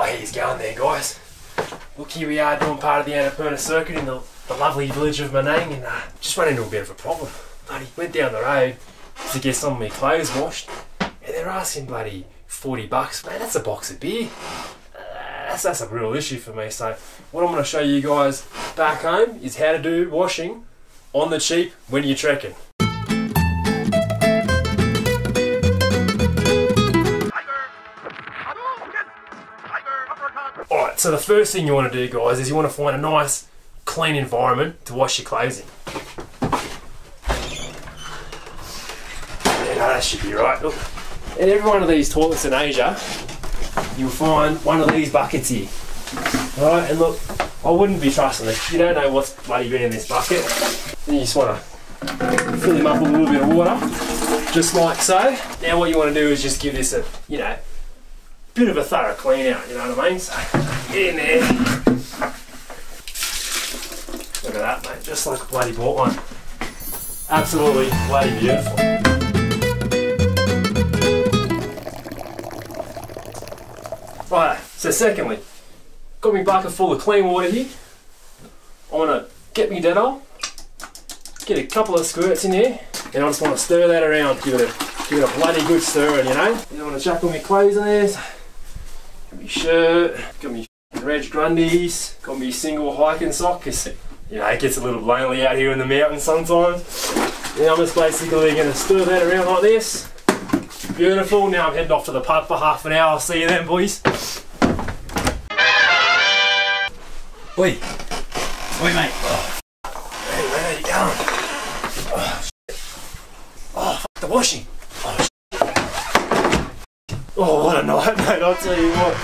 Oh, he's going there, guys. Look, here we are doing part of the Annapurna circuit in the lovely village of Manang, and just ran into a bit of a problem. Bloody went down the road to get some of my clothes washed, and they're asking bloody $40. Man, that's a box of beer. That's a real issue for me. So what I'm going to show you guys back home is how to do washing on the cheap when you're trekking. Alright, so the first thing you want to do, guys, is you want to find a nice clean environment to wash your clothes in. Yeah, no, that should be right. Look, in every one of these toilets in Asia, you'll find one of these buckets here. Alright, and look, I wouldn't be trusting this. You don't know what's bloody been in this bucket. Then you just want to fill him up with a little bit of water, just like so. Now what you want to do is just give this a, you know, bit of a thorough clean out, you know what I mean? So, get in there. Look at that, mate, just like a bloody bought one. Absolutely bloody beautiful. Right, so secondly, got me bucket full of clean water here. I want to get me Dettol, get a couple of squirts in here, and I just want to stir that around, give it a bloody good stir, you know. And I want to chuck all my clothes in there, so got me shirt, got me Reg Grundy's, got me single hiking sock, because, you know, it gets a little lonely out here in the mountains sometimes. And I'm just basically going to stir that around like this. Beautiful, now I'm heading off to the pub for half an hour. I'll see you then, boys. Oi. Oi, mate. Oh, hey, man, how you going? Oh, shit. Oh, f*** the washing. Oh, shit. Oh, what a night, mate, I'll tell you what.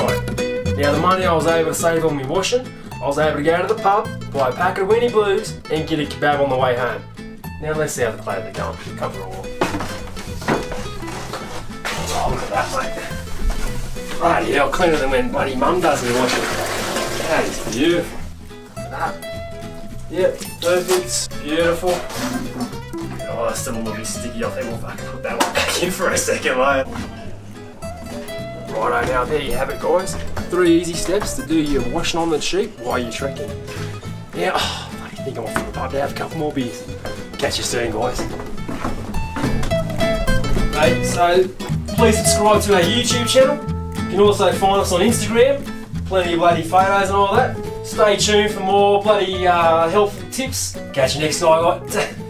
Alright, now the money I was able to save on me washing, I was able to go to the pub, buy a pack of Winnie Blues, and get a kebab on the way home. Now let's see how the clothes are going for the cover all. Oh, look at that, mate. Right, yeah, I'll clean it when bloody mum does me washing. That is beautiful. Look at that. Yep, perfect. Beautiful. Oh, that's still a little bit sticky. I think we'll fucking put that one back in for a second later. Righto, now there you have it, guys. 3 easy steps to do your washing on the cheap while you're trekking. Yeah, oh, I think I'm off to the pub to have a couple more beers. Catch you soon, guys. Hey, so please subscribe to our YouTube channel. You can also find us on Instagram. Plenty of bloody photos and all that. Stay tuned for more bloody helpful tips. Catch you next time, guys.